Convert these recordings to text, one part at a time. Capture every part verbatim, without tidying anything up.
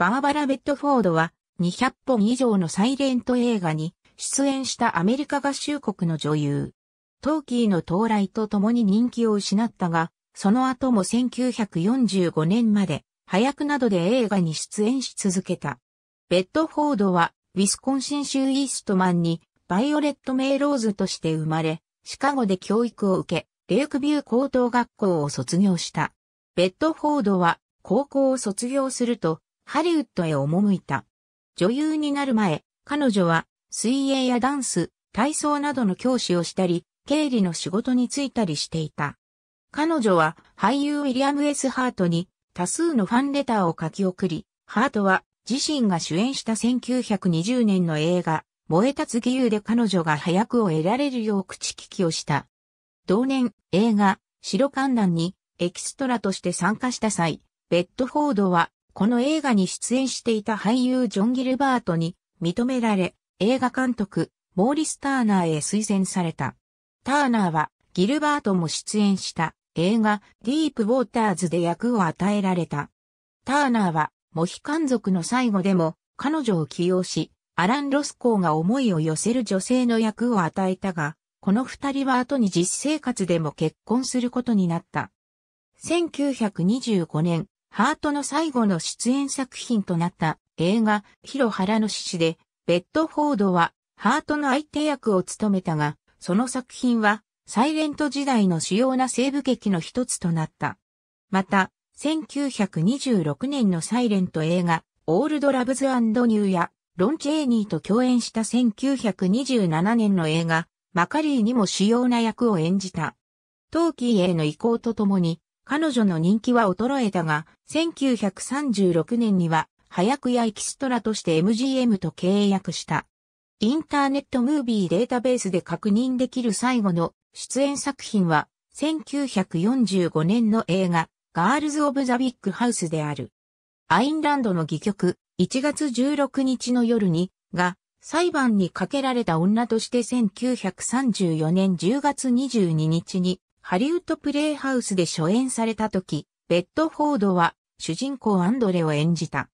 バーバラ・ベッドフォードはにひゃっぽん以上のサイレント映画に出演したアメリカ合衆国の女優。トーキーの到来とともに人気を失ったが、その後もせんきゅうひゃくよんじゅうごねんまで配役などで映画に出演し続けた。ベッドフォードはウィスコンシン州イーストマンにバイオレット・メイローズとして生まれ、シカゴで教育を受け、レイクビュー高等学校を卒業した。ベッドフォードは高校を卒業するとハリウッドへ赴いた。女優になる前、彼女は水泳やダンス、体操などの教師をしたり、経理の仕事に就いたりしていた。彼女は俳優ウィリアム・エス・ハートに多数のファンレターを書き送り、ハートは自身が主演したせんきゅうひゃくにじゅうねんの映画、燃え立つ義勇で彼女が配役を得られるよう口利きをした。同年、映画、白観覧にエキストラとして参加した際、ベッドフォードはこの映画に出演していた俳優ジョン・ギルバートに認められ、映画監督、モーリス・ターナーへ推薦された。ターナーはギルバートも出演した映画Deep Watersで役を与えられた。ターナーはモヒカン族の最後でも彼女を起用し、アラン・ロスコーが思いを寄せる女性の役を与えたが、この二人は後に実生活でも結婚することになった。せんきゅうひゃくにじゅうごねん、ハートの最後の出演作品となった映画広原の獅子で、ベッドフォードはハートの相手役を務めたが、その作品はサイレント時代の主要な西部劇の一つとなった。また、せんきゅうひゃくにじゅうろくねんのサイレント映画オールド・ラブズ・アンド・ニューやロン・チェーニーと共演したせんきゅうひゃくにじゅうななねんの映画マカリーにも主要な役を演じた。トーキーへの移行とともに彼女の人気は衰えたが、せんきゅうひゃくさんじゅうろくねんには配役やエキストラとして エムジーエム と契約した。インターネットムービーデータベースで確認できる最後の出演作品はせんきゅうひゃくよんじゅうごねんの映画ガールズ・オブ・ザ・ビッグ・ハウスである。アインランドの戯曲いちがつじゅうろくにちの夜にが裁判にかけられた女としてせんきゅうひゃくさんじゅうよねんじゅうがつにじゅうににちにハリウッドプレイハウスで初演された時、ベッドフォードは主人公アンドレを演じた。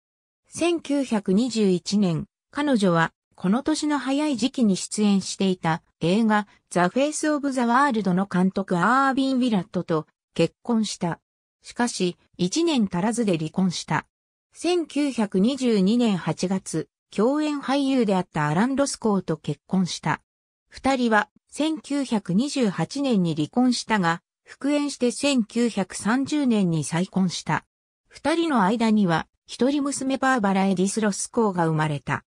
せんきゅうひゃくにじゅういちねん、彼女はこの年の早い時期に出演していた映画ザ・フェイス・オブ・ザ・ワールドの監督アービン・ウィラットと結婚した。しかし、いちねん足らずで離婚した。せんきゅうひゃくにじゅうにねんはちがつ、共演俳優であったアラン・ロスコーと結婚した。二人はせんきゅうひゃくにじゅうはちねんに離婚したが、復縁してせんきゅうひゃくさんじゅうねんに再婚した。二人の間には一人娘バーバラ・エディス・ロスコーが生まれた。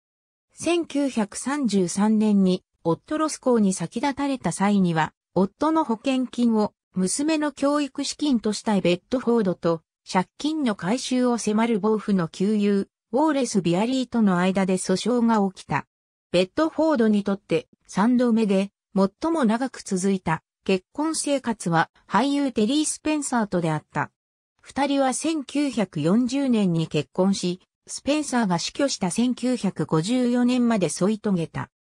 せんきゅうひゃくさんじゅうさんねんに夫ロスコーに先立たれた際には、夫の保険金を娘の教育資金としたいベッドフォードと借金の回収を迫る暴風の旧友、ウォーレス・ビアリーとの間で訴訟が起きた。ベッドフォードにとってさんどめで最も長く続いた結婚生活は俳優テリー・スペンサーとであった。二人はせんきゅうひゃくよんじゅうねんに結婚し、スペンサーが死去したせんきゅうひゃくごじゅうよねんまで添い遂げた。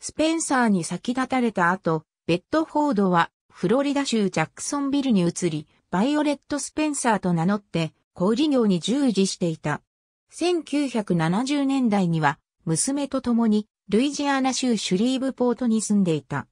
スペンサーに先立たれた後、ベッドフォードはフロリダ州ジャクソンビルに移り、バイオレット・スペンサーと名乗って小売業に従事していた。せんきゅうひゃくななじゅうねんだいには娘と共にルイジアナ州シュリーブポートに住んでいた。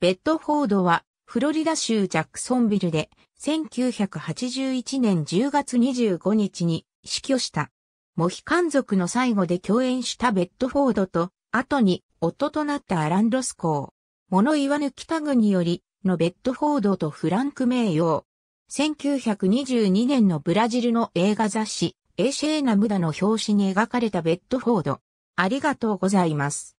ベッドフォードはフロリダ州ジャクソンビルでせんきゅうひゃくはちじゅういちねんじゅうがつにじゅうごにちに死去した。モヒカン族の最後で共演したベッドフォードと、後に夫となったアラン・ロスコー。物言わぬ北国よりのベッドフォードとフランク名誉。せんきゅうひゃくにじゅうにねんのブラジルの映画雑誌A Scena Mudaの表紙に描かれたベッドフォード。ありがとうございます。